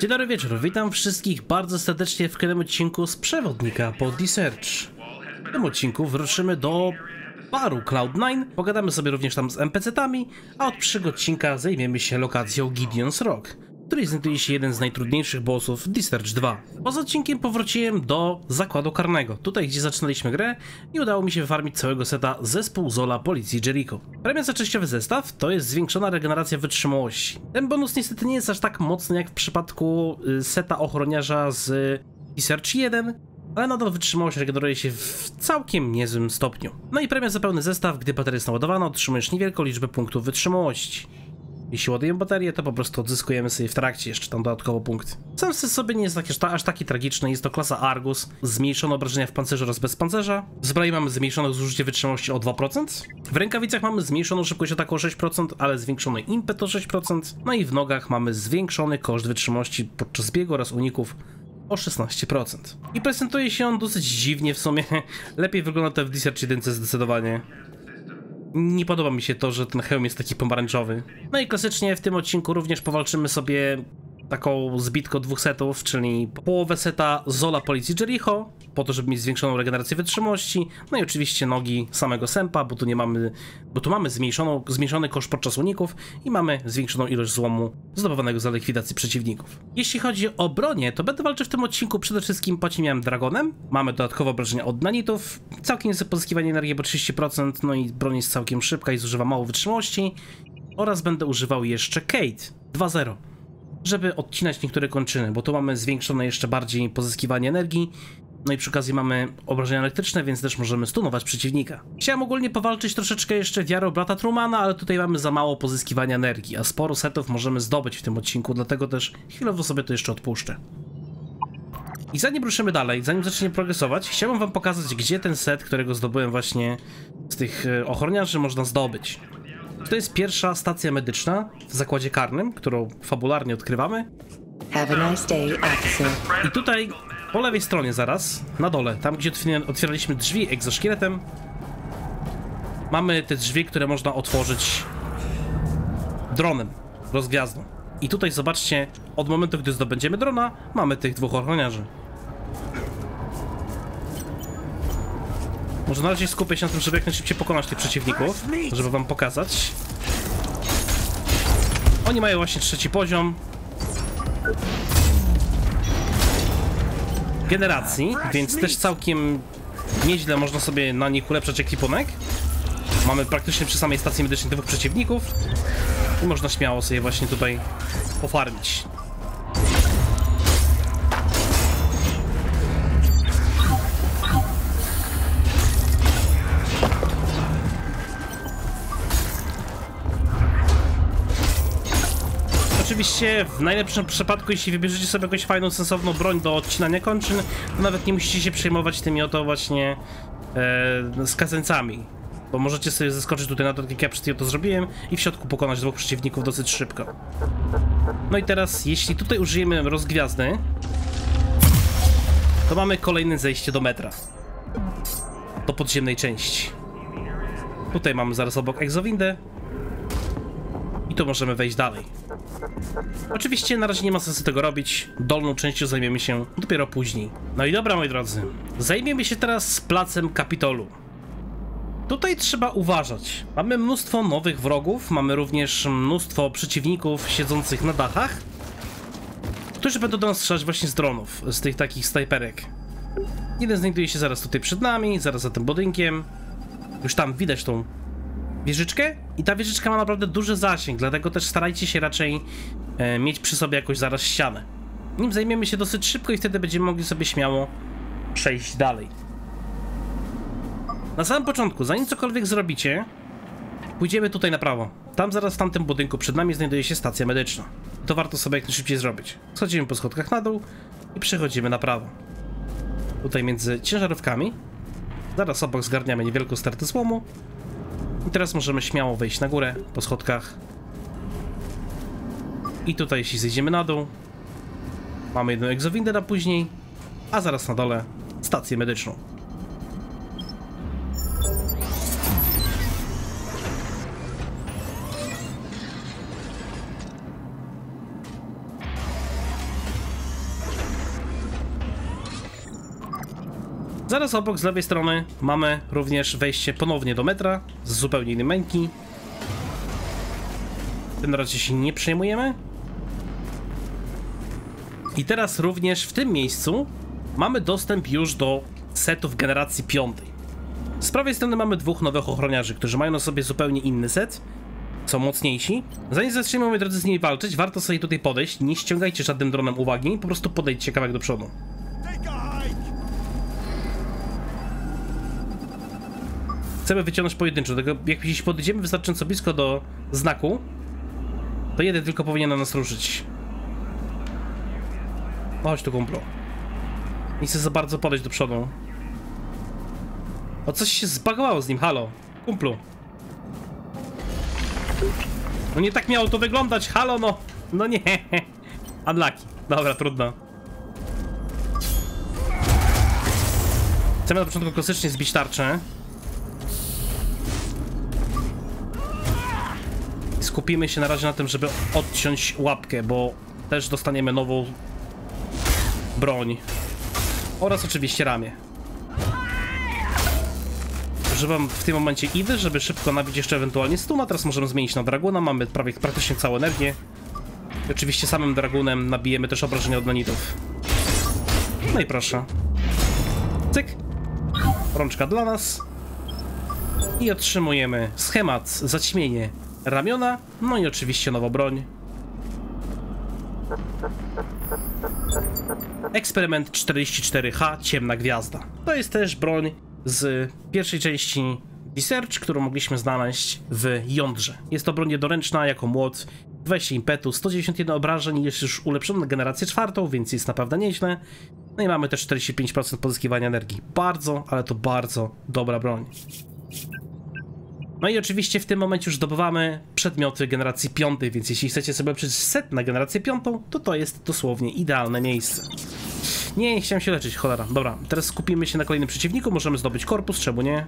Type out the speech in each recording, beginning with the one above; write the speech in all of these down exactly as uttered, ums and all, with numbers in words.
Dzień dobry wieczór, witam wszystkich bardzo serdecznie w kolejnym odcinku z przewodnika po The Surge. W tym odcinku wruszymy do baru Cloud nine, pogadamy sobie również tam z en pi si tami, a od przyszłego odcinka zajmiemy się lokacją Gideon's Rock, w której znajduje się jeden z najtrudniejszych bossów w The Surge dwa. Poza odcinkiem powróciłem do zakładu karnego, tutaj gdzie zaczynaliśmy grę i udało mi się wyfarmić całego seta zespół Zola Policji Jericho. Premia za częściowy zestaw to jest zwiększona regeneracja wytrzymałości. Ten bonus niestety nie jest aż tak mocny jak w przypadku seta ochroniarza z The Surge jeden, ale nadal wytrzymałość regeneruje się w całkiem niezłym stopniu. No i premia za pełny zestaw, gdy bateria jest naładowana, otrzymujesz niewielką liczbę punktów wytrzymałości. Jeśli ładujemy baterię, to po prostu odzyskujemy sobie w trakcie jeszcze tam dodatkowo punkt. Sam set sobie nie jest aż, aż taki tragiczny, jest to klasa Argus, zmniejszone obrażenia w pancerzu oraz bez pancerza. W zbroi mamy zmniejszone zużycie wytrzymałości o dwa procent. W rękawicach mamy zmniejszoną szybkość ataku o sześć procent, ale zwiększony impet o sześć procent. No i w nogach mamy zwiększony koszt wytrzymałości podczas biegu oraz uników o szesnaście procent. I prezentuje się on dosyć dziwnie w sumie. Lepiej wygląda to w The Surge jeden zdecydowanie. Nie podoba mi się to, że ten hełm jest taki pomarańczowy. No i klasycznie w tym odcinku również powalczymy sobie taką zbitką dwóch setów, czyli połowę seta Zola Policji Jericho, po to, żeby mieć zwiększoną regenerację wytrzymałości. No i oczywiście nogi samego Sempa, bo tu nie mamy, bo tu mamy zmniejszoną, zmniejszony koszt podczas uników i mamy zwiększoną ilość złomu zdobywanego za likwidacji przeciwników. Jeśli chodzi o bronię, to będę walczył w tym odcinku przede wszystkim pociemiałem dragonem. Mamy dodatkowe obrażenia od nanitów, całkiem niezłe pozyskiwanie energii po trzydzieści procent, no i broń jest całkiem szybka i zużywa mało wytrzymałości. Oraz będę używał jeszcze Kate dwa zero. Żeby odcinać niektóre kończyny, bo tu mamy zwiększone jeszcze bardziej pozyskiwanie energii, no i przy okazji mamy obrażenia elektryczne, więc też możemy stunować przeciwnika. Chciałem ogólnie powalczyć troszeczkę jeszcze wiarą brata Trumana, ale tutaj mamy za mało pozyskiwania energii, a sporo setów możemy zdobyć w tym odcinku, dlatego też chwilowo sobie to jeszcze odpuszczę. I zanim ruszymy dalej, zanim zaczniemy progresować, chciałbym wam pokazać, gdzie ten set, którego zdobyłem właśnie z tych ochroniarzy, można zdobyć. To jest pierwsza stacja medyczna w zakładzie karnym, którą fabularnie odkrywamy. Have a nice day, officer. I tutaj po lewej stronie zaraz, na dole, tam gdzie otwieraliśmy drzwi egzoszkieletem, mamy te drzwi, które można otworzyć dronem, rozgwiazdą. I tutaj zobaczcie, od momentu, gdy zdobędziemy drona, mamy tych dwóch ochroniarzy. Może na razie skupię się na tym, żeby jak najszybciej pokonać tych przeciwników, żeby wam pokazać. Oni mają właśnie trzeci poziom generacji, więc też całkiem nieźle można sobie na nich ulepszać ekwipunek. Mamy praktycznie przy samej stacji medycznej dwóch przeciwników i można śmiało sobie właśnie tutaj pofarmić. Oczywiście w najlepszym przypadku, jeśli wybierzecie sobie jakąś fajną, sensowną broń do odcinania kończyn, to nawet nie musicie się przejmować tymi oto właśnie e, skazańcami, bo możecie sobie zeskoczyć tutaj na to, jak ja przed chwilą to zrobiłem, i w środku pokonać dwóch przeciwników dosyć szybko. No i teraz, jeśli tutaj użyjemy rozgwiazdy, to mamy kolejne zejście do metra, do podziemnej części. Tutaj mamy zaraz obok egzowindę i tu możemy wejść dalej. Oczywiście na razie nie ma sensu tego robić, dolną częścią zajmiemy się dopiero później. No i dobra, moi drodzy, zajmiemy się teraz placem Kapitolu. Tutaj trzeba uważać, mamy mnóstwo nowych wrogów, mamy również mnóstwo przeciwników siedzących na dachach, którzy będą do nas strzelać właśnie z dronów, z tych takich snajperek. Jeden znajduje się zaraz tutaj przed nami, zaraz za tym budynkiem, już tam widać tą wieżyczkę i ta wieżyczka ma naprawdę duży zasięg, dlatego też starajcie się raczej e, mieć przy sobie jakoś zaraz ścianę. Nim zajmiemy się dosyć szybko i wtedy będziemy mogli sobie śmiało przejść dalej. Na samym początku, zanim cokolwiek zrobicie, pójdziemy tutaj na prawo. Tam zaraz w tamtym budynku przed nami znajduje się stacja medyczna. To warto sobie jak najszybciej zrobić. Schodzimy po schodkach na dół i przechodzimy na prawo. Tutaj między ciężarówkami. Zaraz obok zgarniamy niewielką stertę złomu. I teraz możemy śmiało wejść na górę, po schodkach. I tutaj, jeśli zejdziemy na dół, mamy jedną egzowindę na później, a zaraz na dole stację medyczną. Zaraz obok, z lewej strony, mamy również wejście ponownie do metra z zupełnie innej męki. Tym razie się nie przejmujemy. I teraz również w tym miejscu mamy dostęp już do setów generacji piątej. Z prawej strony mamy dwóch nowych ochroniarzy, którzy mają na sobie zupełnie inny set. Są mocniejsi. Zanim zaczniemy, moi drodzy, z nimi walczyć, warto sobie tutaj podejść. Nie ściągajcie żadnym dronem uwagi, po prostu podejdźcie kawałek do przodu. Chcemy wyciągnąć pojedynczo, dlatego jak jeśli podejdziemy wystarczająco blisko do znaku, to jeden tylko powinien na nas ruszyć. O, chodź tu, kumplo. Nie chcę za bardzo podejść do przodu. O, coś się zbagowało z nim, halo. Kumplu. No nie tak miało to wyglądać, halo, no. No nie. Unlucky. Dobra, trudno. Chcemy na początku klasycznie zbić tarczę. Skupimy się na razie na tym, żeby odciąć łapkę, bo też dostaniemy nową broń. Oraz oczywiście ramię. Używam w tym momencie Idy, żeby szybko nabić jeszcze ewentualnie stuna. Teraz możemy zmienić na draguna. Mamy prawie praktycznie całą energię. I oczywiście samym dragunem nabijemy też obrażenia od nanitów. No i proszę. Cyk. Rączka dla nas. I otrzymujemy schemat, zaćmienie, ramiona, no i oczywiście nowa broń. Eksperyment czterdzieści cztery H Ciemna Gwiazda. To jest też broń z pierwszej części The Surge, którą mogliśmy znaleźć w jądrze. Jest to broń jednoręczna jako młot, dwadzieścia impetu, sto dziewięćdziesiąt jeden obrażeń, jest już ulepszona na generację czwartą, więc jest naprawdę nieźle. No i mamy też czterdzieści pięć procent pozyskiwania energii. Bardzo, ale to bardzo dobra broń. No i oczywiście w tym momencie już zdobywamy przedmioty generacji piątej, więc jeśli chcecie sobie przeczytać set na generację piątą, to to jest dosłownie idealne miejsce. Nie, nie chciałem się leczyć, cholera. Dobra, teraz skupimy się na kolejnym przeciwniku, możemy zdobyć korpus, czemu nie?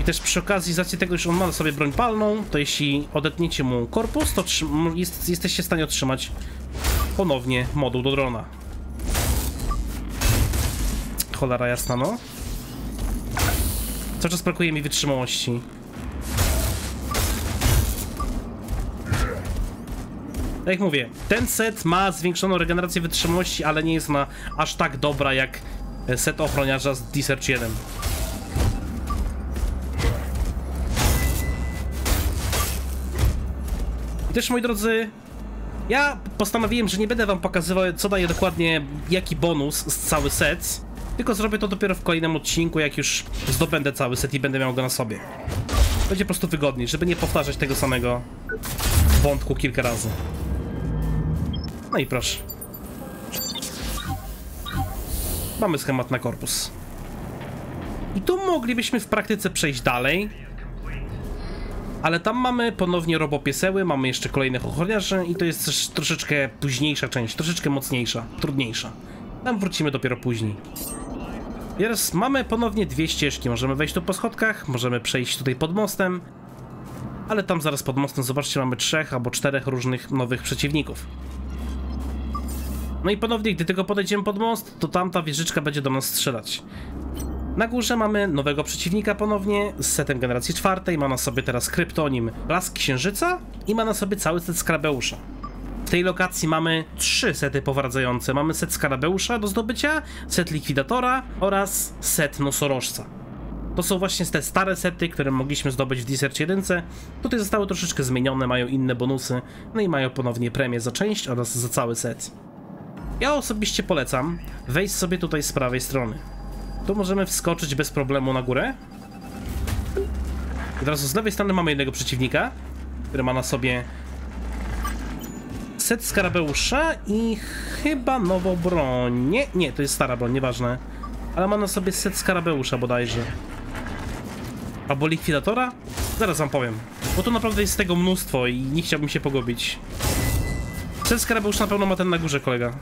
I też przy okazji, z racji tego, że on ma na sobie broń palną, to jeśli odetniecie mu korpus, to jest, jesteście w stanie otrzymać ponownie moduł do drona. Cholera jasna, no. Cały czas brakuje mi wytrzymałości. Tak jak mówię, ten set ma zwiększoną regenerację wytrzymałości, ale nie jest ona aż tak dobra jak set ochroniarza z The Surge jeden. I też, moi drodzy, ja postanowiłem, że nie będę wam pokazywał, co daje dokładnie jaki bonus z cały set. Tylko zrobię to dopiero w kolejnym odcinku, jak już zdobędę cały set i będę miał go na sobie. Będzie po prostu wygodniej, żeby nie powtarzać tego samego wątku kilka razy. No i proszę. Mamy schemat na korpus. I tu moglibyśmy w praktyce przejść dalej. Ale tam mamy ponownie robopieseły, mamy jeszcze kolejnych ochroniarzy i to jest też troszeczkę późniejsza część, troszeczkę mocniejsza, trudniejsza. Tam wrócimy dopiero później. Teraz mamy ponownie dwie ścieżki. Możemy wejść tu po schodkach, możemy przejść tutaj pod mostem. Ale tam zaraz pod mostem, zobaczcie, mamy trzech albo czterech różnych nowych przeciwników. No i ponownie, gdy tylko podejdziemy pod most, to tamta wieżyczka będzie do nas strzelać. Na górze mamy nowego przeciwnika ponownie z setem generacji czwartej. Ma na sobie teraz kryptonim Blask Księżyca i ma na sobie cały set Skarabeusza. W tej lokacji mamy trzy sety powracające. Mamy set Skarabeusza do zdobycia, set Likwidatora oraz set Nosorożca. To są właśnie te stare sety, które mogliśmy zdobyć w The Surge jeden. Tutaj zostały troszeczkę zmienione, mają inne bonusy, no i mają ponownie premię za część oraz za cały set. Ja osobiście polecam wejść sobie tutaj z prawej strony. Tu możemy wskoczyć bez problemu na górę. I teraz z lewej strony mamy jednego przeciwnika, który ma na sobie set Skarabeusza i chyba nową broń. Nie, nie, to jest stara broń, nieważne. Ale ma na sobie set Skarabeusza bodajże. Albo Likwidatora? Zaraz wam powiem. Bo tu naprawdę jest tego mnóstwo i nie chciałbym się pogubić. Set Skarabeusza na pewno ma ten na górze, kolega.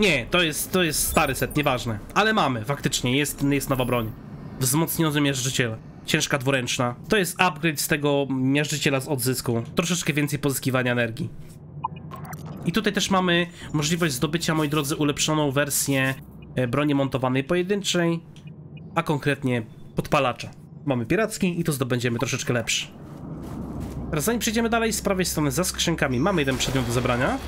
Nie, to jest, to jest stary set, nieważne. Ale mamy, faktycznie, jest, jest nowa broń. Wzmocniony miażdżyciel. ciężka dwuręczna. To jest upgrade z tego miażdżyciela z odzysku. Troszeczkę więcej pozyskiwania energii. I tutaj też mamy możliwość zdobycia, moi drodzy, ulepszoną wersję broni montowanej pojedynczej, a konkretnie podpalacza. Mamy piracki i to zdobędziemy troszeczkę lepszy. Teraz zanim przejdziemy dalej, z prawej strony za skrzynkami mamy jeden przedmiot do zebrania,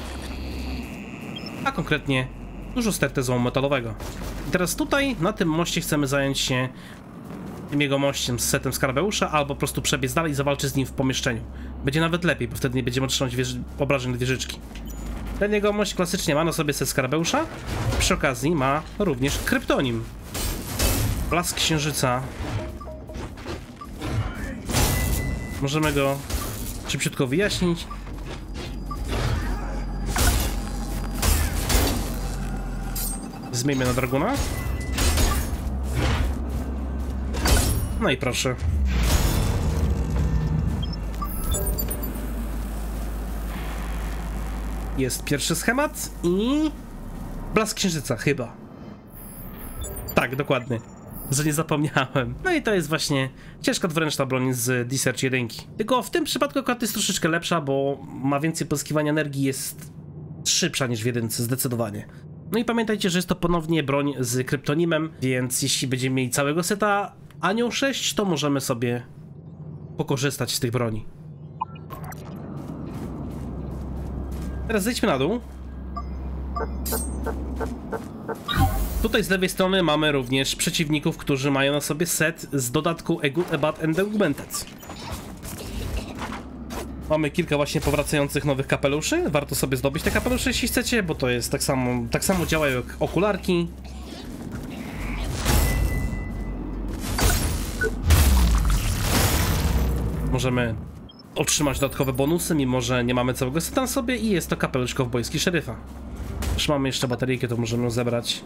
a konkretnie dużo stertę złomu metalowego. I teraz tutaj, na tym moście chcemy zająć się tym jego mościem z setem Skarabeusza, albo po prostu przebiec dalej i zawalczyć z nim w pomieszczeniu. Będzie nawet lepiej, bo wtedy nie będziemy otrzymać obrażeń od wieżyczki. Ten jego mość klasycznie ma na sobie set Skarabeusza, przy okazji ma również kryptonim. Blask Księżyca. Możemy go szybciutko wyjaśnić. Zmieńmy na draguna. No i proszę. Jest pierwszy schemat i... Blask Księżyca, chyba. Tak, dokładnie. Że nie zapomniałem. No i to jest właśnie ciężka dwuręczna broń z The Surge jeden. Tylko w tym przypadku akurat jest troszeczkę lepsza, bo ma więcej pozyskiwania energii, jest szybsza niż w jedynce, zdecydowanie. No i pamiętajcie, że jest to ponownie broń z kryptonimem, więc jeśli będziemy mieli całego seta Anioł sześć, to możemy sobie pokorzystać z tych broni. Teraz zejdźmy na dół. Tutaj z lewej strony mamy również przeciwników, którzy mają na sobie set z dodatku A Good, A Bad and Augmented. Mamy kilka właśnie powracających nowych kapeluszy. Warto sobie zdobyć te kapelusze, jeśli chcecie, bo to jest tak samo, tak samo działają jak okularki. Możemy otrzymać dodatkowe bonusy, mimo że nie mamy całego seta na sobie i jest to kapelusz kowbojski szeryfa. Już mamy jeszcze baterię, to możemy ją zebrać.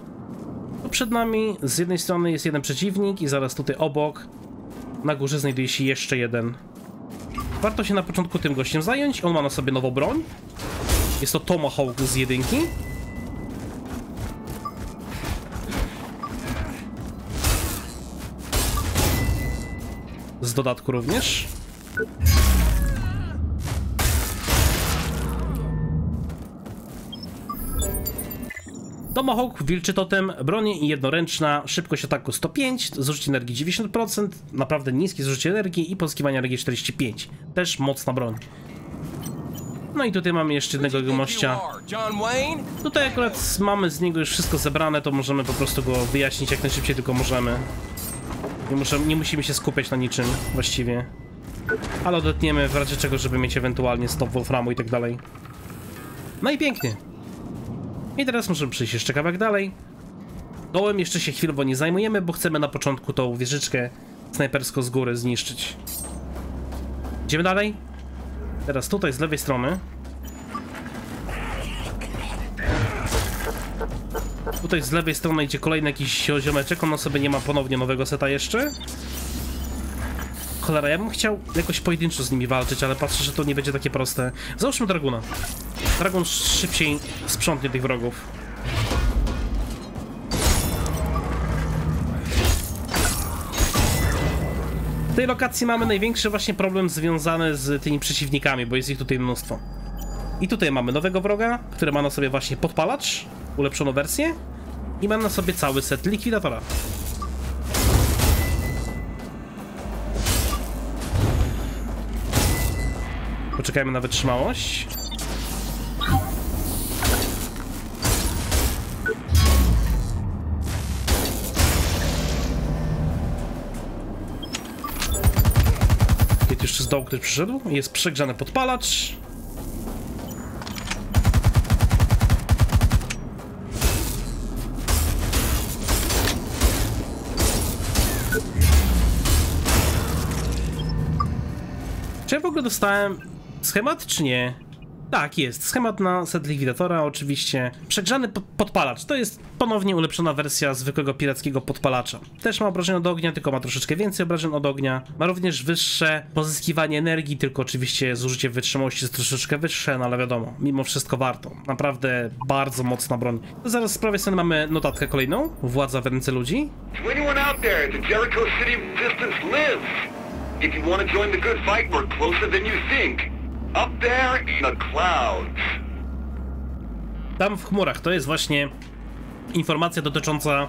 To przed nami z jednej strony jest jeden przeciwnik i zaraz tutaj obok na górze znajduje się jeszcze jeden. Warto się na początku tym gościem zająć. On ma na sobie nową broń. Jest to Tomahawk z jedynki. Z dodatku również. Tomahawk, wilczy totem, broni jednoręczna, szybkość ataku sto pięć, zużycie energii dziewięćdziesiąt procent, naprawdę niskie zużycie energii i pozyskiwanie energii czterdzieści pięć. Też mocna broń. No i tutaj mamy jeszcze jednego jego mościa. Tutaj akurat mamy z niego już wszystko zebrane, to możemy po prostu go wyjaśnić jak najszybciej tylko możemy. Nie, muszę, nie musimy się skupiać na niczym właściwie. Ale odetniemy w razie czego, żeby mieć ewentualnie stop wolframu i tak dalej. No i pięknie. I teraz możemy przejść jeszcze kawałek dalej. Dołem jeszcze się chwilowo nie zajmujemy, bo chcemy na początku tą wieżyczkę snajperską z góry zniszczyć. Idziemy dalej. Teraz tutaj z lewej strony. Tutaj z lewej strony idzie kolejny jakiś ziomeczek. On na sobie nie ma ponownie nowego seta jeszcze. Cholera, ja bym chciał jakoś pojedynczo z nimi walczyć, ale patrzę, że to nie będzie takie proste. Załóżmy draguna. Dragon szybciej sprzątnie tych wrogów. W tej lokacji mamy największy właśnie problem związany z tymi przeciwnikami, bo jest ich tutaj mnóstwo. I tutaj mamy nowego wroga, który ma na sobie właśnie podpalacz, ulepszoną wersję i ma na sobie cały set likwidatora. Poczekajmy na wytrzymałość. Kiedy jeszcze z dołu ktoś przyszedł? Jest przegrzany podpalacz. Czy ja w ogóle dostałem schemat, czy nie? Tak, jest. Schemat na set Likwidatora, oczywiście. Przegrzany podpalacz. To jest ponownie ulepszona wersja zwykłego pirackiego podpalacza. Też ma obrażenia od ognia, tylko ma troszeczkę więcej obrażeń od ognia. Ma również wyższe pozyskiwanie energii, tylko oczywiście zużycie wytrzymałości jest troszeczkę wyższe, no ale wiadomo, mimo wszystko warto. Naprawdę bardzo mocna broń. Zaraz z prawej strony mamy notatkę kolejną. Władza w ręce ludzi. Up there in the clouds. Tam w chmurach to jest właśnie informacja dotycząca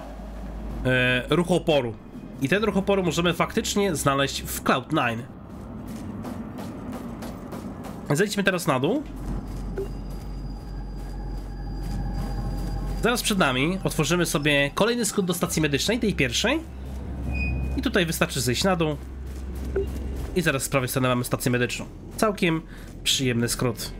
e, ruchu oporu. I ten ruch oporu możemy faktycznie znaleźć w Cloud nine. Zejdźmy teraz na dół. Zaraz przed nami otworzymy sobie kolejny skrót do stacji medycznej, tej pierwszej. I tutaj wystarczy zejść na dół. I zaraz z prawej strony mamy stację medyczną. Całkiem przyjemny skrót.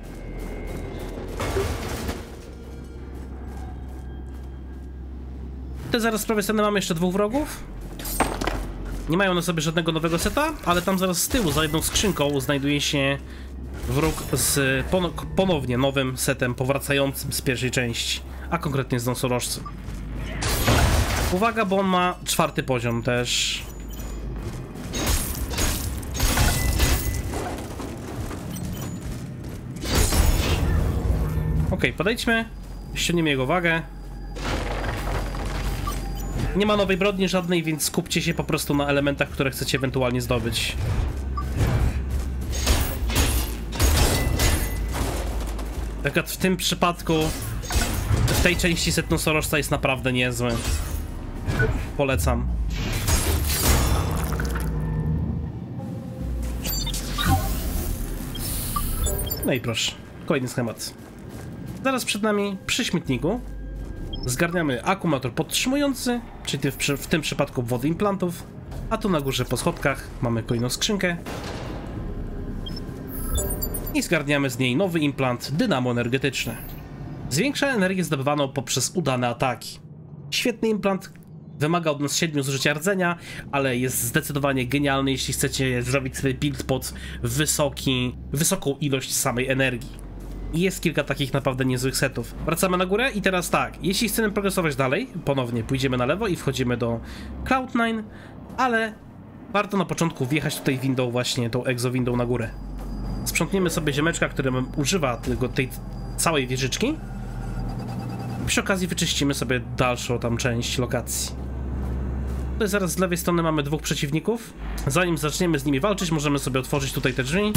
Tutaj zaraz z prawej strony mamy jeszcze dwóch wrogów. Nie mają na sobie żadnego nowego seta, ale tam zaraz z tyłu, za jedną skrzynką, znajduje się wróg z pon ponownie nowym setem powracającym z pierwszej części, a konkretnie z nosorożcem. Uwaga, bo on ma czwarty poziom też. Okej, okay, podejdźmy, ściągniemy jego uwagę. Nie ma nowej brodni żadnej, więc skupcie się po prostu na elementach, które chcecie ewentualnie zdobyć. Tak jak w tym przypadku, w tej części set nosorożca jest naprawdę niezły. Polecam. No i proszę, kolejny schemat. Zaraz przed nami przy śmietniku zgarniamy akumulator podtrzymujący, czyli ty w, w tym przypadku wody implantów, a tu na górze po schodkach mamy kolejną skrzynkę i zgarniamy z niej nowy implant dynamo energetyczne. Zwiększa energię zdobywaną poprzez udane ataki. Świetny implant, wymaga od nas siedmiu zużycia rdzenia, ale jest zdecydowanie genialny, jeśli chcecie zrobić sobie build pod wysoki, wysoką ilość samej energii. Jest kilka takich naprawdę niezłych setów. Wracamy na górę i teraz tak, jeśli chcemy progresować dalej, ponownie pójdziemy na lewo i wchodzimy do Cloud nine, ale warto na początku wjechać tutaj windą, właśnie tą exo windą na górę. Sprzątniemy sobie ziomeczka, który używa tego, tej całej wieżyczki. Przy okazji wyczyścimy sobie dalszą tam część lokacji. Tutaj zaraz z lewej strony mamy dwóch przeciwników. Zanim zaczniemy z nimi walczyć, możemy sobie otworzyć tutaj te drzwi.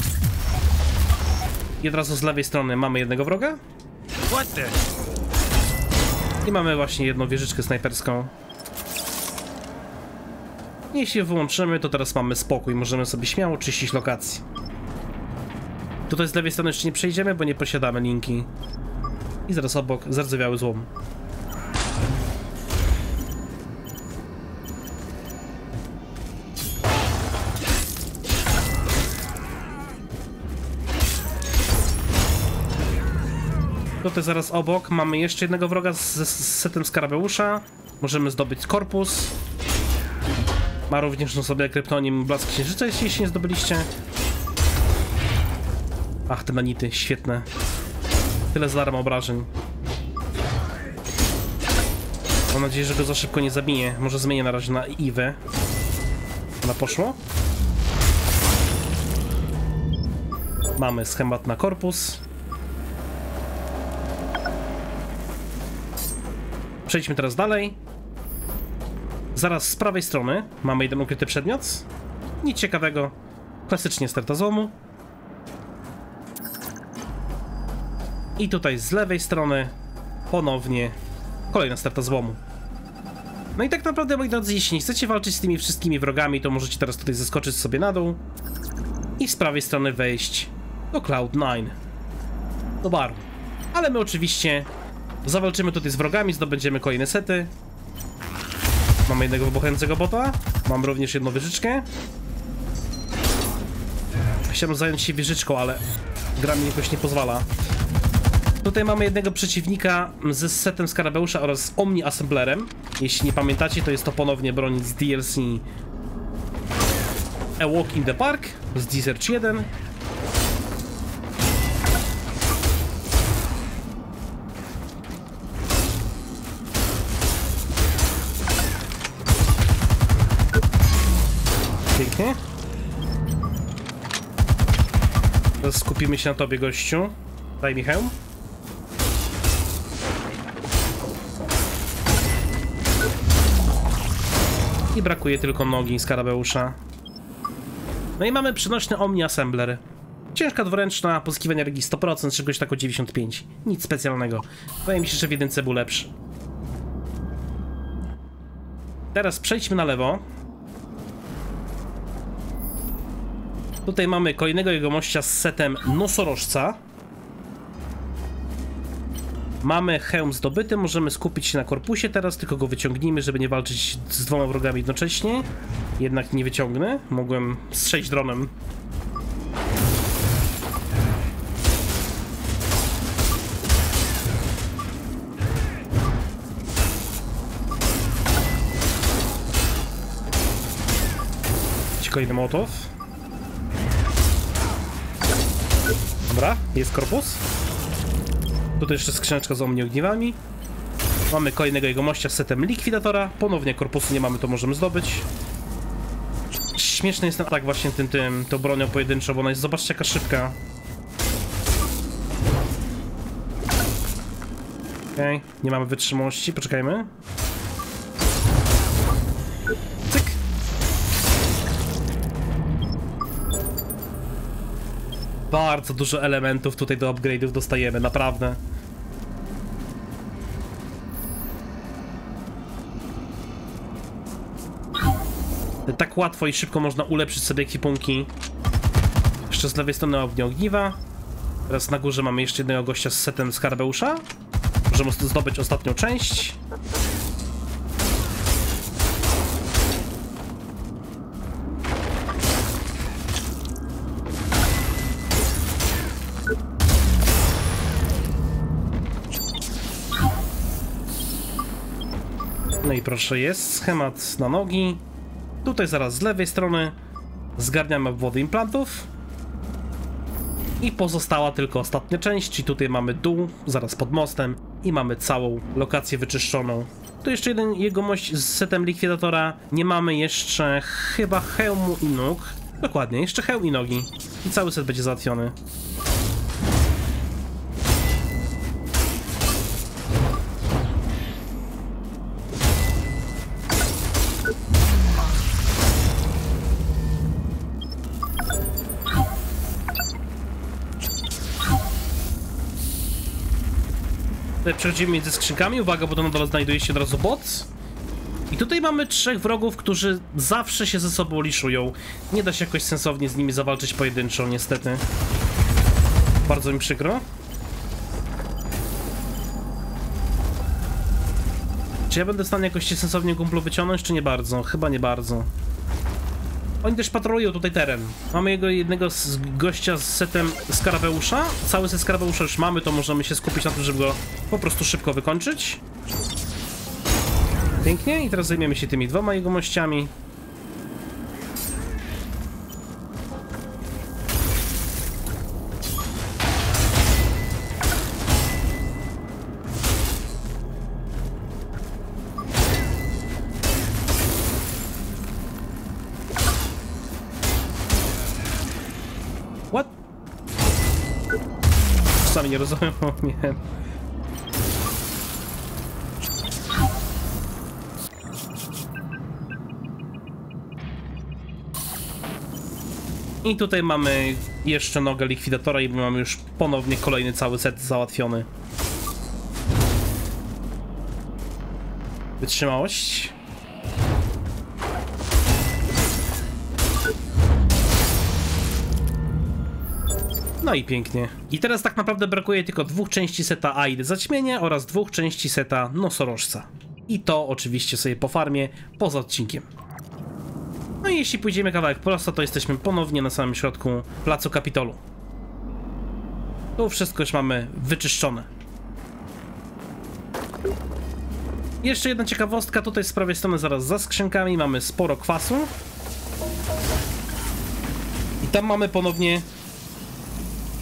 I od razu z lewej strony mamy jednego wroga. I mamy właśnie jedną wieżyczkę snajperską. Jeśli wyłączymy, to teraz mamy spokój. Możemy sobie śmiało czyścić lokację. Tutaj z lewej strony jeszcze nie przejdziemy, bo nie posiadamy linki. I zaraz obok zardzewiały złom. Tutaj zaraz obok mamy jeszcze jednego wroga z, z setem Skarabeusza. Możemy zdobyć korpus. Ma również na sobie kryptonim Blask Księżyca, jeśli się nie zdobyliście. Ach, te manity, świetne. Tyle z darma obrażeń. Mam nadzieję, że go za szybko nie zabiję. Może zmienię na razie na Iwę. Ona poszło. Mamy schemat na korpus. Przejdźmy teraz dalej. Zaraz z prawej strony mamy jeden ukryty przedmiot. Nic ciekawego. Klasycznie sterta złomu. I tutaj z lewej strony ponownie kolejna sterta złomu. No i tak naprawdę, moi drodzy, jeśli nie chcecie walczyć z tymi wszystkimi wrogami, to możecie teraz tutaj zeskoczyć sobie na dół i z prawej strony wejść do Cloud nine. Do baru. Ale my oczywiście zawalczymy tutaj z wrogami, zdobędziemy kolejne sety. Mamy jednego wybuchającego bota. Mam również jedną wieżyczkę. Chciałem zająć się wieżyczką, ale gra mi jakoś nie pozwala. Tutaj mamy jednego przeciwnika ze setem Skarabeusza oraz Omni Assemblerem. Jeśli nie pamiętacie, to jest to ponownie broń z D L C A Walk in the Park z The Surge jeden. pięknie. Teraz skupimy się na tobie, gościu. Daj mi hełm. I brakuje tylko nogi Skarabeusza. No i mamy przenośny Omni Assembler. Ciężka dwuręczna, pozyskiwanie energii sto procent, czegoś tak o dziewięćdziesiąt pięć. Nic specjalnego. Wydaje mi się, że w jedynce był lepszy. Teraz przejdźmy na lewo. Tutaj mamy kolejnego jegomościa z setem Nosorożca. Mamy hełm zdobyty, możemy skupić się na korpusie teraz, tylko go wyciągnijmy, żeby nie walczyć z dwoma wrogami jednocześnie. Jednak nie wyciągnę, mogłem strzelić dronem. Kolejny motow. Dobra, jest korpus. Tutaj jeszcze skrzyneczka z omni ogniwami. Mamy kolejnego jegomościa z setem likwidatora. Ponownie korpusu nie mamy, to możemy zdobyć. Śmieszny jest ten atak właśnie tym, tym, tą bronią pojedynczą, bo ona jest, zobaczcie, jaka szybka. Okej, okay, nie mamy wytrzymałości, poczekajmy. Bardzo dużo elementów tutaj do upgrade'ów dostajemy, naprawdę. Tak łatwo i szybko można ulepszyć sobie ekwipunki. Jeszcze z lewej strony ognia ogniwa. Teraz na górze mamy jeszcze jednego gościa z setem Skarabeusza. Możemy zdobyć ostatnią część. No i proszę, jest schemat na nogi. Tutaj zaraz z lewej strony zgarniamy obwody implantów. I pozostała tylko ostatnia część, czyli tutaj mamy dół, zaraz pod mostem i mamy całą lokację wyczyszczoną. Tu jeszcze jeden jegomość z setem likwidatora. Nie mamy jeszcze chyba hełmu i nóg. Dokładnie, jeszcze hełm i nogi. I cały set będzie załatwiony. Przechodzimy między skrzynkami, uwaga, bo to na dole znajduje się od razu bot. I tutaj mamy trzech wrogów, którzy zawsze się ze sobą liszują. Nie da się jakoś sensownie z nimi zawalczyć pojedynczo, niestety. Bardzo mi przykro. Czy ja będę w stanie jakoś się sensownie kumplu wyciągnąć, czy nie bardzo? Chyba nie bardzo. Oni też patrolują tutaj teren. Mamy jego jednego z gościa z setem Skarabeusza. Cały set Skarabeusza już mamy, to możemy się skupić na tym, żeby go po prostu szybko wykończyć. Pięknie. I teraz zajmiemy się tymi dwoma jegomościami. Nie rozumiem, nie. I tutaj mamy jeszcze nogę likwidatora i mamy już ponownie kolejny cały set załatwiony. Wytrzymałość. No i pięknie. I teraz tak naprawdę brakuje tylko dwóch części seta Aide zaćmienia oraz dwóch części seta Nosorożca. I to oczywiście sobie po farmie, poza odcinkiem. No i jeśli pójdziemy kawałek prosto, to jesteśmy ponownie na samym środku Placu Kapitolu. Tu wszystko już mamy wyczyszczone. Jeszcze jedna ciekawostka, tutaj z prawej strony zaraz za skrzynkami mamy sporo kwasu. I tam mamy ponownie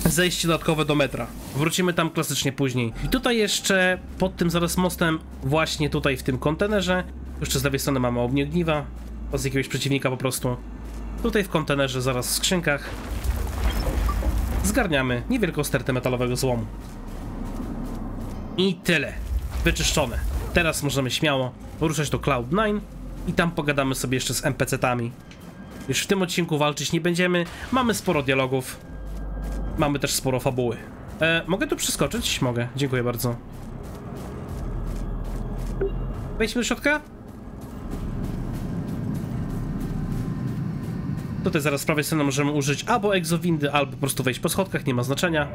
zejście dodatkowe do metra. Wrócimy tam klasycznie później. I tutaj jeszcze pod tym zaraz mostem, właśnie tutaj w tym kontenerze, jeszcze z lewej strony mamy ogniwa, z jakiegoś przeciwnika po prostu. Tutaj w kontenerze, zaraz w skrzynkach, zgarniamy niewielką stertę metalowego złomu. I tyle. Wyczyszczone. Teraz możemy śmiało ruszać do Cloud nine i tam pogadamy sobie jeszcze z en pi si tami. Już w tym odcinku walczyć nie będziemy. Mamy sporo dialogów. Mamy też sporo fabuły. E, mogę tu przeskoczyć? Mogę. Dziękuję bardzo. Wejdźmy do środka. Tutaj zaraz z prawej strony możemy użyć albo egzowindy, albo po prostu wejść po schodkach, nie ma znaczenia.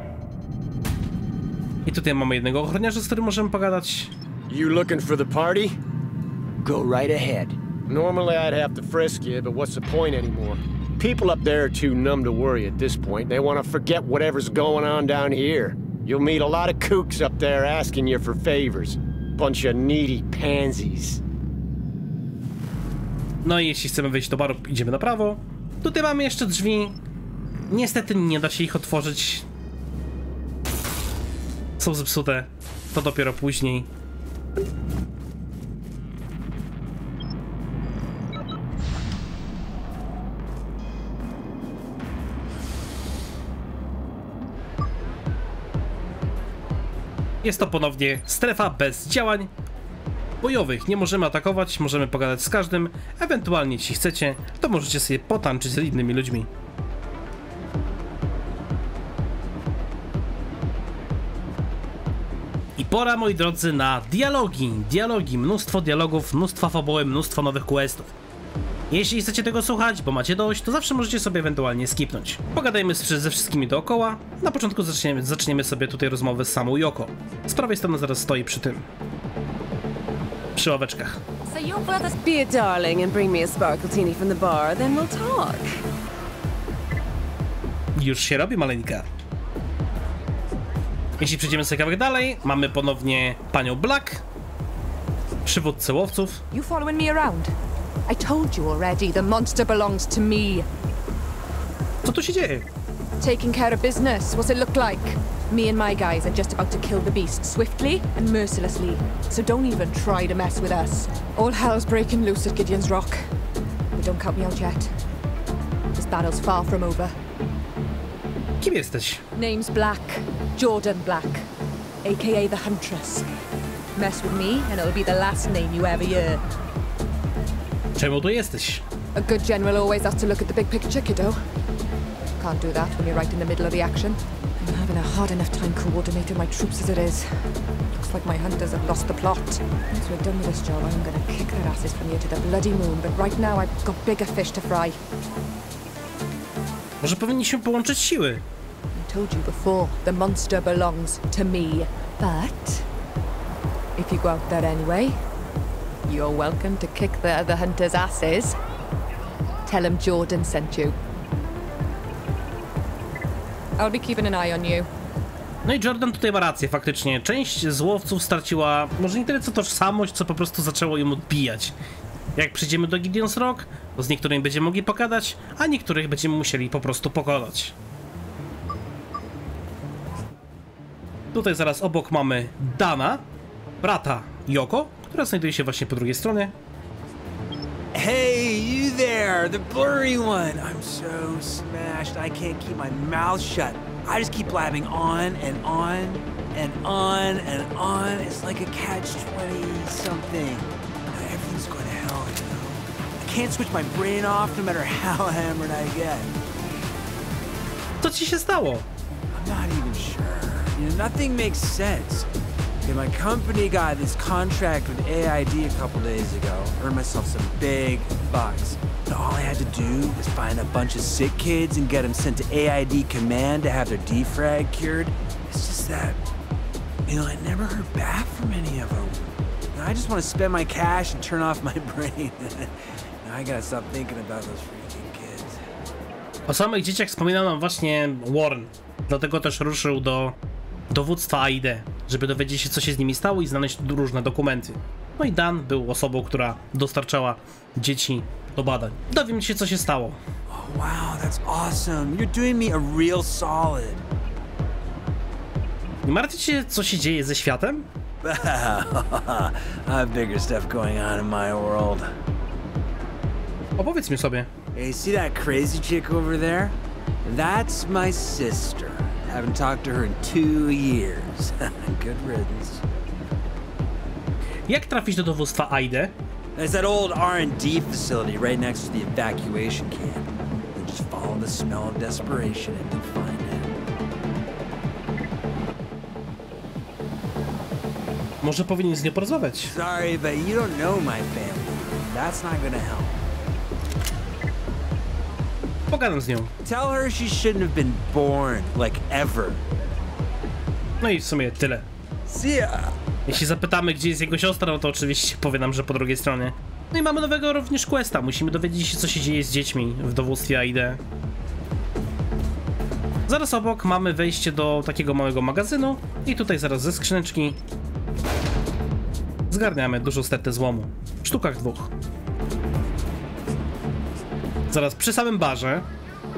I tutaj mamy jednego ochroniarza, z którym możemy pogadać. You looking for the party? Go right ahead. Normally I'd have to frisk you, but what's the point anymore? People up there are too numb to worry at this point. They want to forget whatever's going on down here. You'll meet a lot of kooks up there asking you for favors. Bunch of needy pansies. No i jeśli chcemy wejść do baru, idziemy na prawo. Tutaj mamy jeszcze drzwi. Niestety nie da się ich otworzyć. Są zepsute. To dopiero później. Jest to ponownie strefa bez działań bojowych. Nie możemy atakować, możemy pogadać z każdym. Ewentualnie, jeśli chcecie, to możecie sobie potańczyć z innymi ludźmi. I pora, moi drodzy, na dialogi. Dialogi, mnóstwo dialogów, mnóstwo fabuły, mnóstwo nowych questów. Jeśli chcecie tego słuchać, bo macie dość, to zawsze możecie sobie ewentualnie skipnąć. Pogadajmy ze wszystkimi dookoła. Na początku zaczniemy, zaczniemy sobie tutaj rozmowę z samą Yoko. Z prawej strony zaraz stoi przy tym. Przy ławeczkach. Już się robi, maleńka. Jeśli przejdziemy sobie kawałek dalej, mamy ponownie panią Black, przywódcę łowców. You following me around? I told you already, the monster belongs to me. Co tu się dzieje? Taking care of business. What's it look like? Me and my guys are just about to kill the beast swiftly and mercilessly. So don't even try to mess with us. All hell's breaking loose at Gideon's Rock. But don't count me out yet. This battle's far from over. Kim jesteś? Name's Black. Jordan Black, aka the Huntress. Mess with me and it'll be the last name you ever hear. Czemu tu jesteś? A good general always has to look at the big picture, kiddo. Can't do that when you're right in the middle of the action. I'm having a hard enough time coordinating my troops as it is. Looks like my hunters have lost the plot. Once we're done with this job, I'm gonna kick their asses from here to the bloody moon. But right now, I've got bigger fish to fry. Może powinniśmy połączyć siły. I told you before, the monster belongs to me. But if you go out there anyway. You're welcome to kick the other hunters' asses. Tell them Jordan sent you. I'll be keeping an eye on you. No i Jordan tutaj ma rację, faktycznie. Część z łowców straciła może nie tyle co tożsamość, co po prostu zaczęło im odbijać. Jak przyjdziemy do Gideon's Rock, to z niektórymi będziemy mogli pogadać, a niektórych będziemy musieli po prostu pokonać. Tutaj zaraz obok mamy Dana, brata Yoko, która znajduje się właśnie po drugiej stronie. Hey, you there, the blurry one. I'm so smashed, I can't keep my mouth shut. I just keep blabbing on and on and on and on. It's like a catch twenty something. Everything's going to hell, you know. I can't switch my brain off no matter how hammered I get. Co ci się stało? I'm not even sure. You know, nothing makes sense. Okay, my company got this contract with A I D a couple days ago. Earned myself some big bucks. But all I had to do was find a bunch of sick kids and get them sent to A I D Command to have their defrag cured. It's just that, you know, I never heard back from any of them. Now, I just want to spend my cash and turn off my brain. Now, I gotta stop thinking about those freaking kids. O samych dzieciach wspominał nam właśnie Warren. Dlatego też ruszył do dowództwa A I D, żeby dowiedzieć się, co się z nimi stało i znaleźć różne dokumenty. No i Dan był osobą, która dostarczała dzieci do badań. Dowiem się, co się stało. Oh, wow, that's awesome. You're doing me a real solid. Nie martwicie się, co się dzieje ze światem? I have bigger stuff going on in my world. Opowiedz mi sobie. Hey, see that crazy chick over there? That's my sister. Haven't talked to her in two years. Good riddance. Jak trafić do dowództwa Aide? It's that old R and D facility right next to the evacuation camp. They just follow the smell of desperation and they find it. Może powinien z nią porozmawiać. Sorry, but you don't know my family. That's not gonna help. Pogadam z nią. Tell her she shouldn't have been born, like ever. No i w sumie tyle. See ya. Jeśli zapytamy, gdzie jest jego siostra, no to oczywiście powie nam, że po drugiej stronie. No i mamy nowego również questa. Musimy dowiedzieć się, co się dzieje z dziećmi w dowództwie Aide. Zaraz obok mamy wejście do takiego małego magazynu. I tutaj zaraz ze skrzyneczki zgarniamy dużą stertę złomu. W sztukach dwóch. Zaraz przy samym barze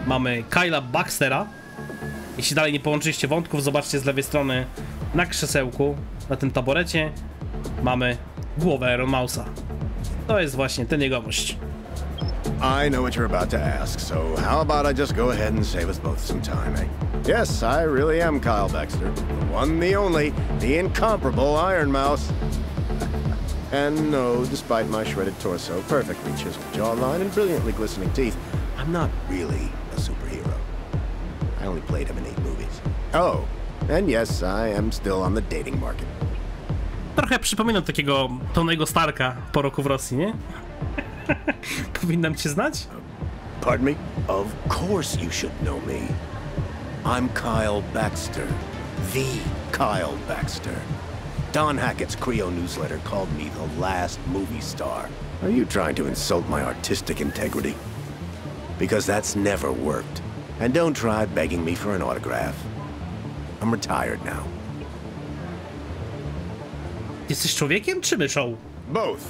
mamy Kyla Baxtera. Jeśli dalej nie połączyliście wątków, zobaczcie z lewej strony na krzesełku, na tym taborecie mamy głowę Iron Mouse'a. To jest właśnie ten jegomość. I know what you're about to ask, so how about I just go ahead and save us both some time, eh? Yes, I really am Kyle Baxter, the one, the only, the incomparable Iron Mouse. And no, despite my shredded torso, perfectly chiseled jawline, and brilliantly glistening teeth, I'm not really a superhero. I only played him in eight movies. Oh, and yes, I am still on the dating market. Trochę przypominam takiego Tonego Starka po roku w Rosji, nie? Powinnam cię znać? Pardon me? Of course you should know me. I'm Kyle Baxter. The Kyle Baxter. Don Hackett's Creo newsletter called me the last movie star. Are you trying to insult my artistic integrity? Because that's never worked. And don't try begging me for an autograph. I'm retired now. Jesteś człowiekiem czy myszą? Both.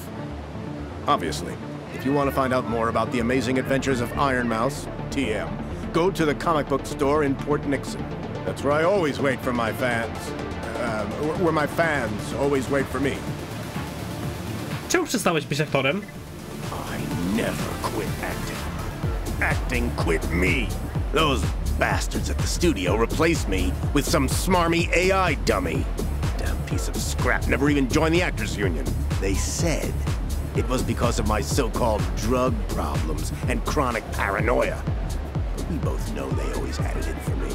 Obviously. If you want to find out more about the amazing adventures of Iron Mouse, T M, go to the comic book store in Port Nixon. That's where I always wait for my fans. Um, where my fans always wait for me. Czemu przestałeś być aktorem? I never quit acting. Acting quit me. Those bastards at the studio replaced me with some smarmy A I dummy. Damn piece of scrap never even joined the actors union. They said it was because of my so-called drug problems and chronic paranoia. But we both know they always had it in for me.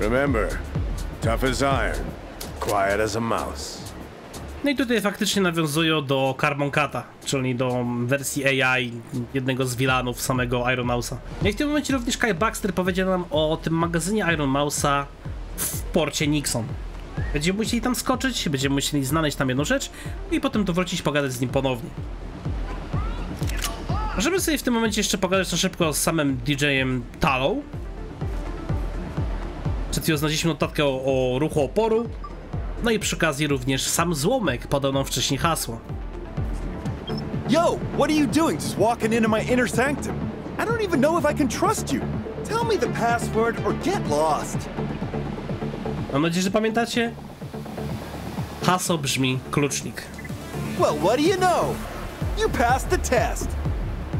Remember, tough as iron, quiet as a mouse. No i tutaj faktycznie nawiązują do Carbon Cata, czyli do wersji A I jednego z wilanów samego Iron Mouse'a. No i w tym momencie również Kyle Baxter powiedział nam o tym magazynie Iron Mouse'a w porcie Nixon. Będziemy musieli tam skoczyć, będziemy musieli znaleźć tam jedną rzecz i potem to wrócić, pogadać z nim ponownie. Żeby sobie w tym momencie jeszcze pogadać na szybko z samym D J-em Talą. Przed chwilą znaleźliśmy notatkę o, o ruchu oporu. No i przy okazji również sam złomek podał nam wcześniej hasło. Yo, what are you doing just walking into my inner sanctum? I don't even know if I can trust you. Tell me the password or get lost. Mam nadzieję, że pamiętacie. Hasło brzmi klucznik. Well, what do you know? You passed the test.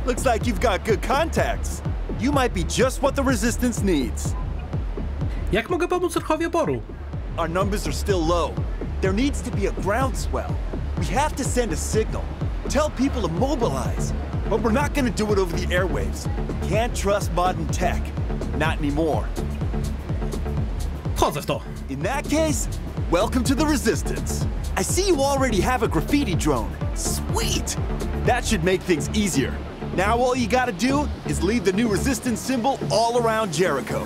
Looks like you've got good contacts. You might be just what the resistance needs. Jak mogę pomóc ruchowi oporu? Our numbers are still low. There needs to be a groundswell. We have to send a signal. Tell people to mobilize. But we're not going to do it over the airwaves. Can't trust modern tech. Not anymore. Wchodzę w to. In that case, welcome to the resistance. I see you already have a graffiti drone. Sweet! That should make things easier. Now all you gotta do is leave the new resistance symbol all around Jericho.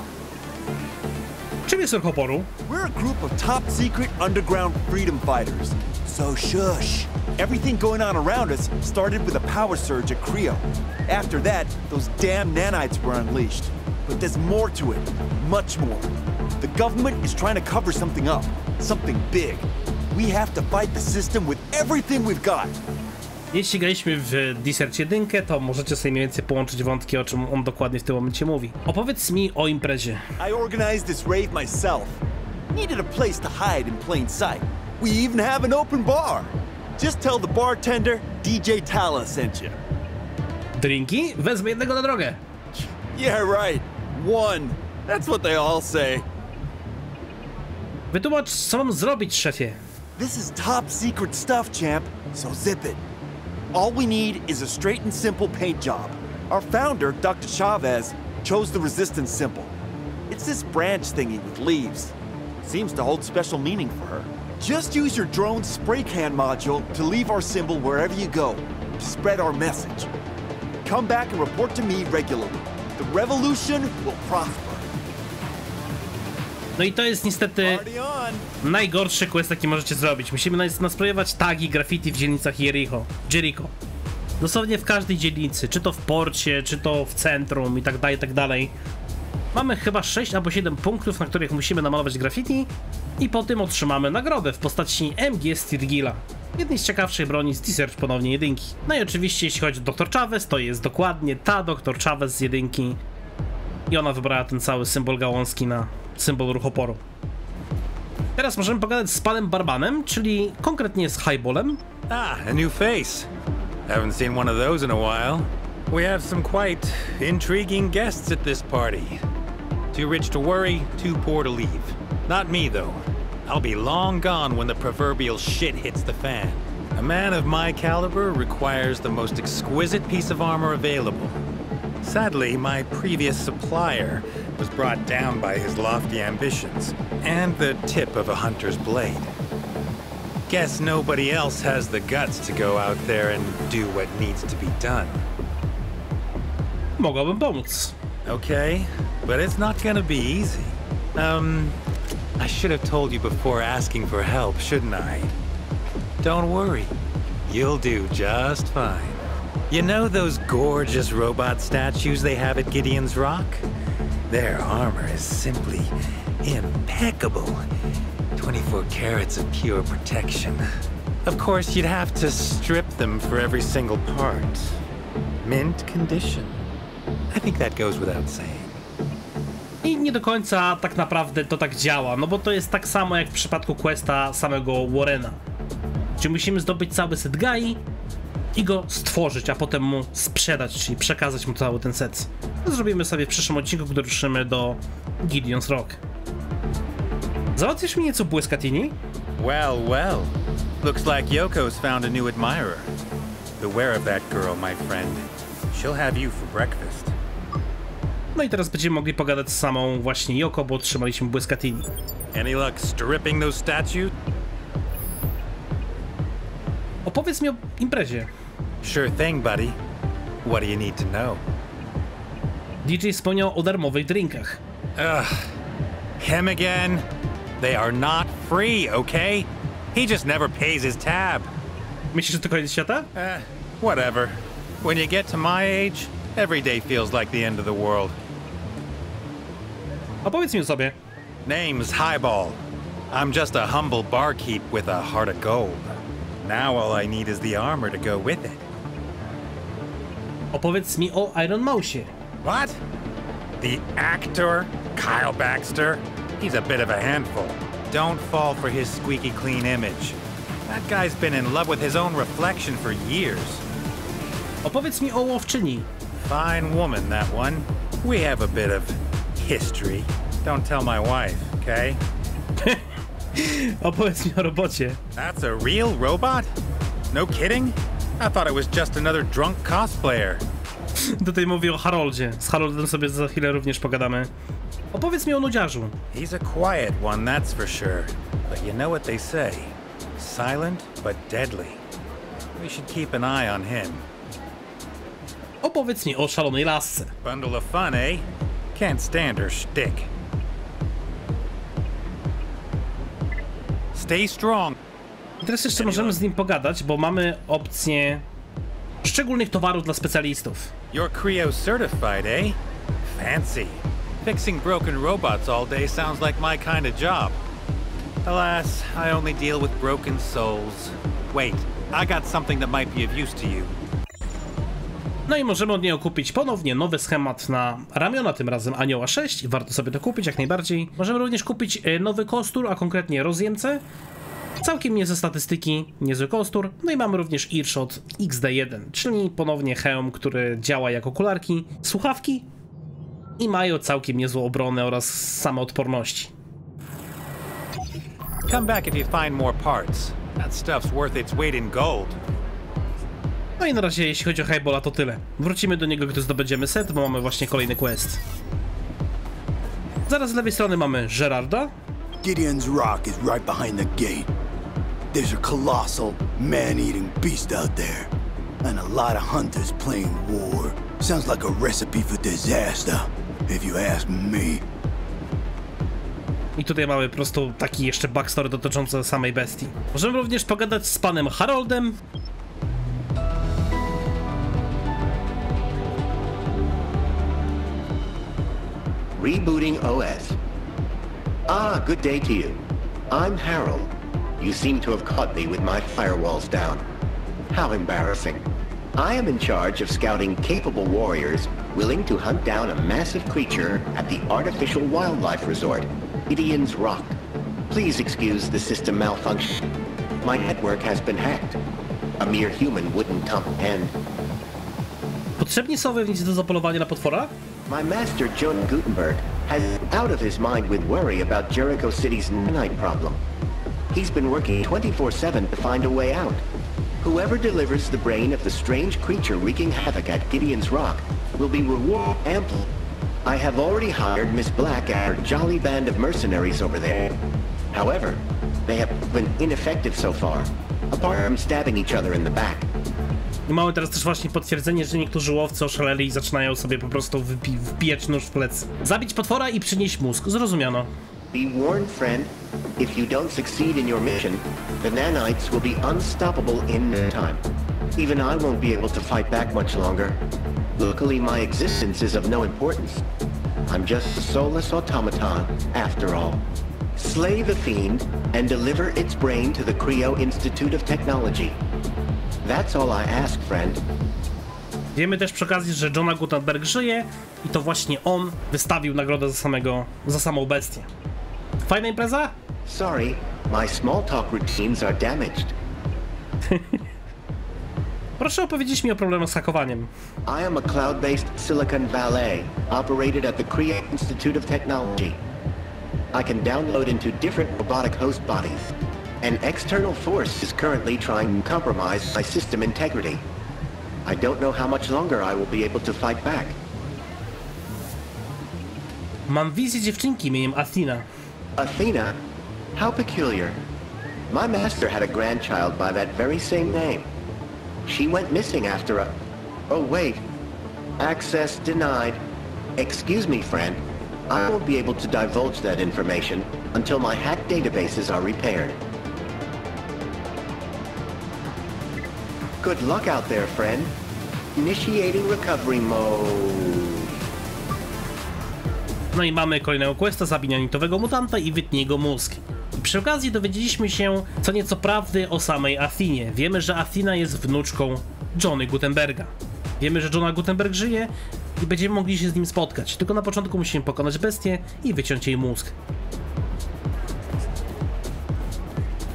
Czym jest ruch oporu? We're a group of top secret underground freedom fighters. So shush. Everything going on around us started with a power surge at Creo. After that, those damn nanites were unleashed. But there's more to it. Much more. The government is trying to cover something up. Something big. We have to fight the system with everything we've got. Jeśli graliśmy w Desert jeden, to możecie sobie mniej więcej połączyć wątki, o czym on dokładnie w tym momencie mówi. Opowiedz mi o imprezie. I organized this rave myself. Needed a place to hide in plain sight. We even have an open bar. Just tell the bartender, D D J Tala sent you. Drinki? Wezmę jednego na drogę. Yeah, right. One. That's what they all say. Wytłumacz, co mam zrobić, szefie. This is top secret stuff, champ, so zip it. All we need is a straight and simple paint job. Our founder, Doctor Chavez, chose the resistance symbol. It's this branch thingy with leaves. Seems to hold special meaning for her. Just use your drone's spray can module to leave our symbol wherever you go, to spread our message. Come back and report to me regularly. The revolution will prosper. No i to jest niestety najgorszy quest, jaki możecie zrobić. Musimy nastrojować tagi graffiti w dzielnicach Jericho. Jericho. Dosłownie w każdej dzielnicy, czy to w porcie, czy to w centrum i tak dalej, i tak dalej. Mamy chyba sześć albo siedem punktów, na których musimy namalować graffiti i po tym otrzymamy nagrodę w postaci M G Stirgila, jednej z ciekawszych broni z The Surge ponownie jedynki. No i oczywiście jeśli chodzi o doktor Chavez, to jest dokładnie ta doktor Chavez z jedynki i ona wybrała ten cały symbol gałązki na symbol ruchoporu. Teraz możemy pogadać z panem Barbanem, czyli konkretnie z Highballem. Ah, a new face. Haven't seen one of those in a while. We have some quite intriguing guests at this party. Too rich to worry, too poor to leave. Not me though. I'll be long gone when the proverbial shit hits the fan. A man of my caliber requires the most exquisite piece of armor available. Sadly, my previous supplier was brought down by his lofty ambitions and the tip of a hunter's blade. Guess nobody else has the guts to go out there and do what needs to be done. Mogłabym pomóc. Okay, but it's not gonna be easy. Um, I should have told you before asking for help, shouldn't I? Don't worry, you'll do just fine. You know those gorgeous robot statues they have at Gideon's Rock? Their armor is simply impeccable. twenty-four carats of pure protection. Of course, you'd have to strip them for every single part. Mint condition. I think that goes without saying. I nie do końca tak naprawdę to tak działa, no bo to jest tak samo jak w przypadku questa samego Warrena. Czyli musimy zdobyć cały set gai i go stworzyć, a potem mu sprzedać, czyli przekazać mu cały ten set. To zrobimy sobie w przyszłym odcinku, gdy ruszymy do Gideon's Rock. Załatwisz mi nieco błyskatini? Well, well. Looks like Yoko's found a new admirer. Beware of that girl, my friend. She'll have you for breakfast. No i teraz będziemy mogli pogadać z samą właśnie Yoko, bo otrzymaliśmy błyskatini. Any luck stripping those statues? Opowiedz mi o imprezie. Sure thing, buddy. What do you need to know? D J wspomniał o darmowych drinkach. Ugh. Him again. They are not free, okay? He just never pays his tab. Myślisz, że to koniec świata? Eh, whatever. When you get to my age, every day feels like the end of the world. Opowiedz mi o sobie. Name's Highball. I'm just a humble barkeep with a heart of gold. Now all I need is the armor to go with it. Opowiedz mi o Iron Mouse. What? The actor? Kyle Baxter? He's a bit of a handful. Don't fall for his squeaky clean image. That guy's been in love with his own reflection for years. Opowiedz mi o łowczyni. Fine woman, that one. We have a bit of history. Don't tell my wife, okay? Opowiedz mi o robocie. That's a real robot? No kidding? I thought it was just another drunk cosplayer. Tutaj mówię o Haroldzie. Z Haroldem sobie za chwilę również pogadamy. Opowiedz mi o nudziarzu. He's a quiet one, that's for sure. But you know what they say. Silent, but deadly. We should keep an eye on him. Opowiedz mi o szalonej lasce. Bundle of fun, eh? Can't stand her shtick. Stay strong. I teraz jeszcze możemy z nim pogadać, bo mamy opcję szczególnych towarów dla specjalistów. You're Creo certified, eh? Fancy. Fixing broken robots all day sounds like my kind of job. Alas, I only deal with broken souls. Wait, I got something that might be of use to you. No i możemy od niego kupić ponownie nowy schemat na ramiona, tym razem Anioła sześć. Warto sobie to kupić jak najbardziej. Możemy również kupić nowy kostur, a konkretnie rozjemcę. Całkiem niezłe statystyki, niezły kostur. No i mamy również earshot iks de jeden, czyli ponownie hełm, który działa jako okularki, słuchawki i mają całkiem niezłą obronę oraz samoodporności. Come back if you find more parts. That stuff's worth its weight in gold. No i na razie, jeśli chodzi o Highballa, to tyle. Wrócimy do niego, gdy zdobędziemy set, bo mamy właśnie kolejny quest. Zaraz z lewej strony mamy Gerarda. Gideon's Rock is right behind the gate. There's a colossal man-eating beast out there, and a lot of hunters playing war. Sounds like a recipe for disaster, if you ask me. I tutaj mamy po prostu taki jeszcze backstory dotyczący samej bestii. Możemy również pogadać z panem Haroldem. Rebooting O S. Ah, good day to you. I'm Harold. You seem to have caught me with my firewalls down. How embarrassing. I am in charge of scouting capable warriors willing to hunt down a massive creature at the artificial wildlife resort, Gideon's Rock. Please excuse the system malfunction. My network has been hacked. A mere human wouldn't comprehend. Potrzebni są wojownicy do zapolowania na potwora? My master, John Gutenberg, has out of his mind with worry about Jericho City's night problem. He's been working twenty-four seven to find a way out. Whoever delivers the brain of the strange creature wreaking havoc at Gideon's Rock will be rewarded amply. I have already hired Miss Black and her jolly band of mercenaries over there. However, they have been ineffective so far, apart from stabbing each other in the back. I mamy teraz też właśnie potwierdzenie, że niektórzy łowcy oszaleli i zaczynają sobie po prostu wypi wbijać nóż w plecy. Zabić potwora i przynieść mózg. Zrozumiano. Be warned, friend. If you don't succeed in your mission, the nanites will be unstoppable in no time. Even I won't be able to fight back much longer. Luckily, my existence is of no importance. I'm just a soulless automaton, after all. Slay the fiend and deliver its brain to the Creo Institute of Technology. That's all I ask, friend. Wiemy też przy okazji, że Johna Gutenberg żyje i to właśnie on wystawił nagrodę za samego, za samą bestię. Fajna impreza? Sorry, my small talk routines are damaged. Proszę opowiedzieć mi o problemach z hakowaniem. I am a cloud-based silicon ballet operated at the Creo Institute of Technology. I can download into different robotic host bodies. An external force is currently trying to compromise my system integrity. I don't know how much longer I will be able to fight back. Mam wizję dziewczynki imieniem Athena. Athena? How peculiar. My master had a grandchild by that very same name. She went missing after a... Oh wait. Access denied. Excuse me, friend. I won't be able to divulge that information until my hacked databases are repaired. Good luck out there, friend. Initiating recovery mode. No i mamy kolejnego questa, zabij nitowego mutanta i wytnij jego mózg. I przy okazji dowiedzieliśmy się co nieco prawdy o samej Athenie. Wiemy, że Athena jest wnuczką Johna Gutenberga. Wiemy, że John Gutenberg żyje i będziemy mogli się z nim spotkać. Tylko na początku musimy pokonać bestię i wyciąć jej mózg.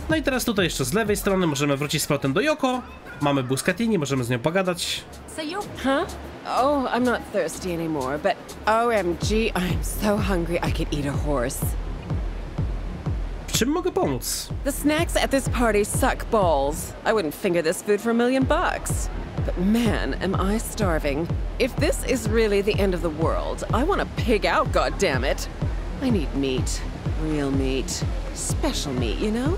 No i teraz tutaj jeszcze z lewej strony możemy wrócić z powrotem do Yoko. Mamy Buscatini, możemy z nią pogadać. So you... huh? Oh, I'm not thirsty anymore, but O M G, I'm so hungry I could eat a horse. Czym mogę pomóc? The snacks at this party suck balls. I wouldn't finger this food for a million bucks. But man, am I starving. If this is really the end of the world, I want to pig out, goddammit. I need meat. Real meat. Special meat, you know?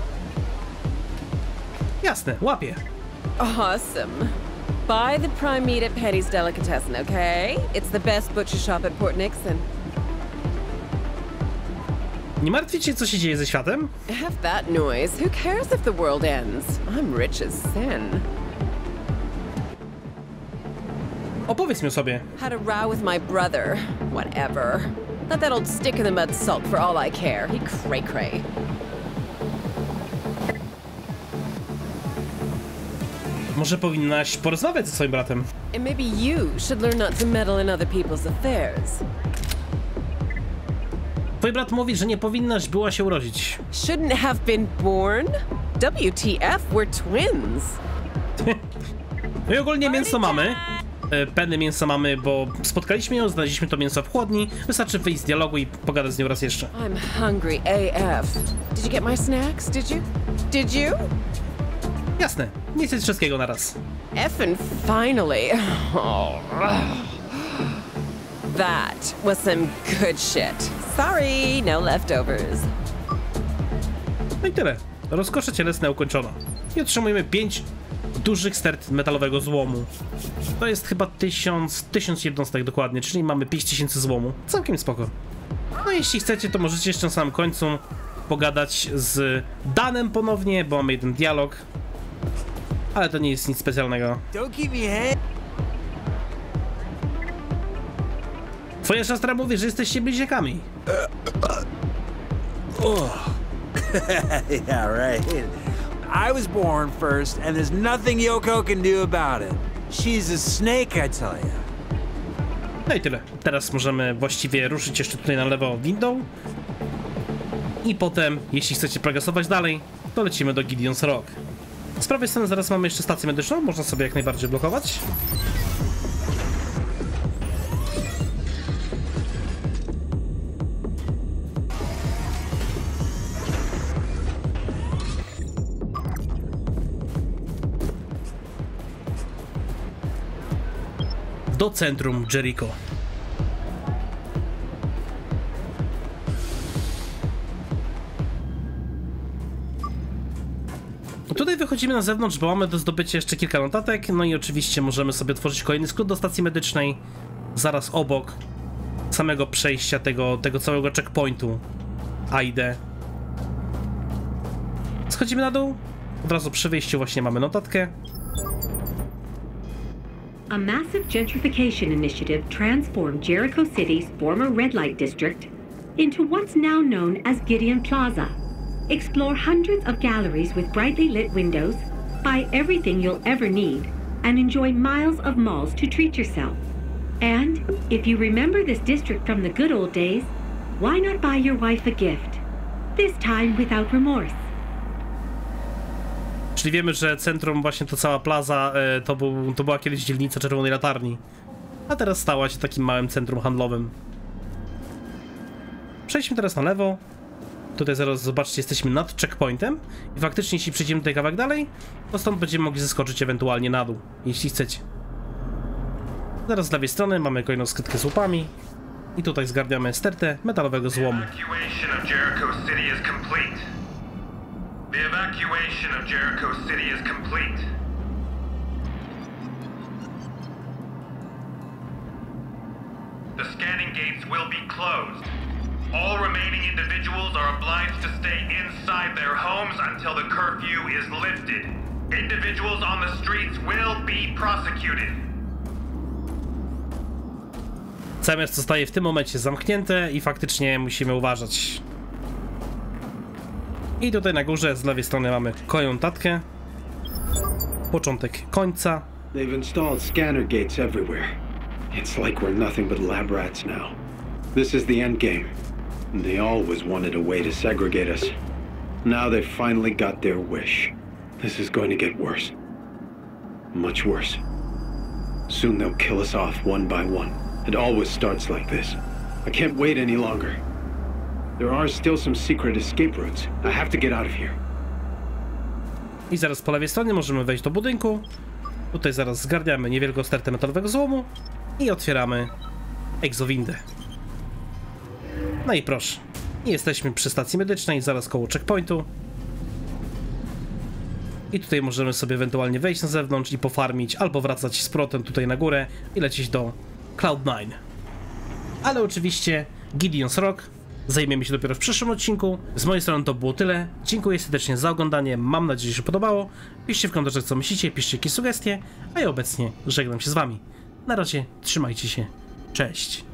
Jasne, łapię. Awesome. Buy the prime meat at Petty's Delicatessen, okay? It's the best butcher shop at Port Nixon. Nie martwicie się, co się dzieje ze światem? Have that noise. Who cares if the world ends? I'm rich as sin. Opowiedz mi o sobie. Had a row with my brother. Whatever. Let that old stick in the mud sulk for all I care. He cray cray. Może powinnaś porozmawiać ze swoim bratem. And maybe you should learn not to meddle in other people's affairs. Twój brat mówi, że nie powinnaś była się urodzić. Shouldn't have been born? W T F, we're twins. No i ogólnie mięso mamy. Penny mięsa mamy, bo spotkaliśmy ją, znaleźliśmy to mięso w chłodni. Wystarczy wyjść z dialogu i pogadać z nią raz jeszcze. I'm hungry A F. Did you get my snacks? Did you? Did you? Jasne, nie chcę wszystkiego na raz. Effin finally. Oh. That was some good shit. Sorry, no leftovers. No i tyle. Rozkosze cielesne ukończono. I otrzymujemy pięć dużych stert metalowego złomu. To jest chyba tysiąc, tysiąc jednostek dokładnie, czyli mamy pięć tysięcy złomu. Całkiem spoko. No jeśli chcecie, to możecie jeszcze na samym końcu pogadać z Danem ponownie, bo mamy jeden dialog. Ale to nie jest nic specjalnego. Twoja siostra mówi, że jesteście bliźniakami. Oh. Yeah, right. I was born first, and there's nothing Yoko can do about it. She's a snake, I tell you. No i tyle. Teraz możemy właściwie ruszyć jeszcze tutaj na lewo windą. I potem, jeśli chcecie progresować dalej, to lecimy do Gideon's Rock. Z prawej strony zaraz mamy jeszcze stację medyczną, można sobie jak najbardziej blokować. Do centrum Jericho. Tutaj wychodzimy na zewnątrz, bo mamy do zdobycia jeszcze kilka notatek. No i oczywiście możemy sobie otworzyć kolejny skrót do stacji medycznej. Zaraz obok samego przejścia tego, tego całego checkpointu Aide. Schodzimy na dół. Od razu przy wyjściu właśnie mamy notatkę. A massive gentrification initiative transformed Jericho City's former red light district into what's now known as Gideon Plaza. Explore hundreds of galleries with brightly lit windows, buy everything you'll ever need, and enjoy miles of malls to treat yourself. And if you remember this district from the good old days, why not buy your wife a gift? This time without remorse. Czyli wiemy, że centrum, właśnie to cała plaza, to, był, to była kiedyś dzielnica Czerwonej Latarni. A teraz stała się takim małym centrum handlowym. Przejdźmy teraz na lewo. Tutaj zaraz zobaczcie, jesteśmy nad checkpointem. I faktycznie, jeśli przejdziemy tutaj kawałek dalej, to stąd będziemy mogli zeskoczyć ewentualnie na dół, jeśli chcecie. Zaraz z lewej strony mamy kolejną skrytkę z łupami. I tutaj zgarniamy stertę metalowego złomu. The evacuation of Jericho City is complete. The scanning gates will be closed. All remaining individuals are obliged to stay inside their homes until the curfew is lifted. Individuals on the streets will be prosecuted. Całe miasto zostaje w tym momencie zamknięte i faktycznie musimy uważać. I tutaj na górze z lewej strony mamy kolejną tatkę. Początek końca. They've installed scanner gates everywhere. It's like we're nothing but lab rats now. This is the end game. They always wanted a way to segregate us. Now they finally got their wish. This is going to get worse. Much worse. Soon they'll kill us off one by one. It always starts like this. I can't wait any longer. There are still some secret escape routes. I have to get out of here. I zaraz po lewej stronie możemy wejść do budynku. Tutaj zaraz zgarniamy niewielką stertę metalowego złomu i otwieramy egzowindę. No i proszę. Jesteśmy przy stacji medycznej, zaraz koło checkpointu. I tutaj możemy sobie ewentualnie wejść na zewnątrz i pofarmić, albo wracać z protem tutaj na górę i lecieć do Cloud nine. Ale oczywiście Gideon's Rock zajmiemy się dopiero w przyszłym odcinku. Z mojej strony to było tyle. Dziękuję serdecznie za oglądanie. Mam nadzieję, że się podobało. Piszcie w komentarzach, co myślicie, piszcie jakieś sugestie. A ja obecnie żegnam się z wami. Na razie, trzymajcie się. Cześć.